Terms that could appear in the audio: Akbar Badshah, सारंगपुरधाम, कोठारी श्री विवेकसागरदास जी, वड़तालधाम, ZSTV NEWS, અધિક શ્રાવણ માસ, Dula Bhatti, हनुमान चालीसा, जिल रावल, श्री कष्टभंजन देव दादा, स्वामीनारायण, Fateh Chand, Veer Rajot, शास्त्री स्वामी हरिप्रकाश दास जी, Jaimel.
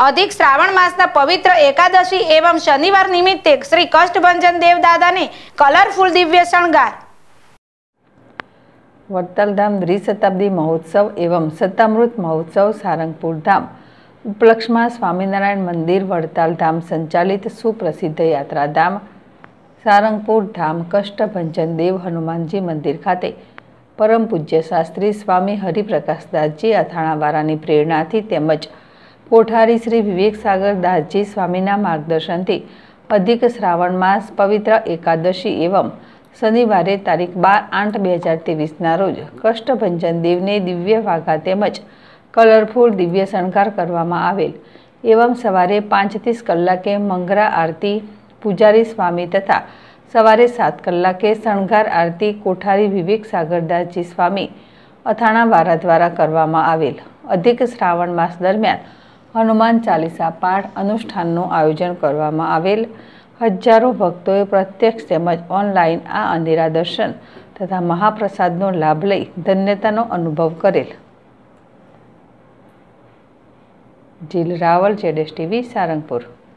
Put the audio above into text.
अधिक श्रावण मासना पवित्र एकादशी एवं शनिवार निमित्ते श्री कष्टभंजन देव दादा ने कलरफुल दिव्य शृंगार वड़तालधाम द्विशताब्दी महोत्सव एवं शतामृत महोत्सव सारंगपुरधाम उपलक्ष्य में स्वामीनारायण मंदिर वड़तालधाम संचालित सुप्रसिद्ध यात्राधाम सारंगपुरधाम कष्टभंजन देव हनुमानजी मंदिर खाते परम पूज्य शास्त्री स्वामी हरिप्रकाश दास जी અથાણાવાળાની પ્રેરણાથી તેમજ કોઠારી શ્રી વિવેકસાગરદાસ जी સ્વામીના માર્ગદર્શનથી અધિક શ્રાવણ માસ પવિત્ર એકાદશી એવં શનિવારે તારીખ 12/8/2023ના રોજ કષ્ટભંજન દેવને દિવ્ય વાઘા તેમજ કલરફુલ દિવ્ય શણગાર કરવામાં આવેલ એવં સવારે 5:30 કલાકે મંગરા આરતી પૂજારી સ્વામી તથા सवारे 7 कलाके शणगार आरती कोठारी विवेकसागरदास जी स्वामी અથાણાવાળા द्वारा करवामां आवेल। अधिक श्रावण मास दरमियान हनुमान चालीसा पाठ अनुष्ठाननु आयोजन करवामां आवेल। हजारों भक्तों प्रत्यक्ष तेमज ऑनलाइन आ अंधेरा दर्शन तथा महाप्रसादनो लाभ लई धन्यतानो अनुभव करेल। जिल रावल, ZSTV सारंगपुर।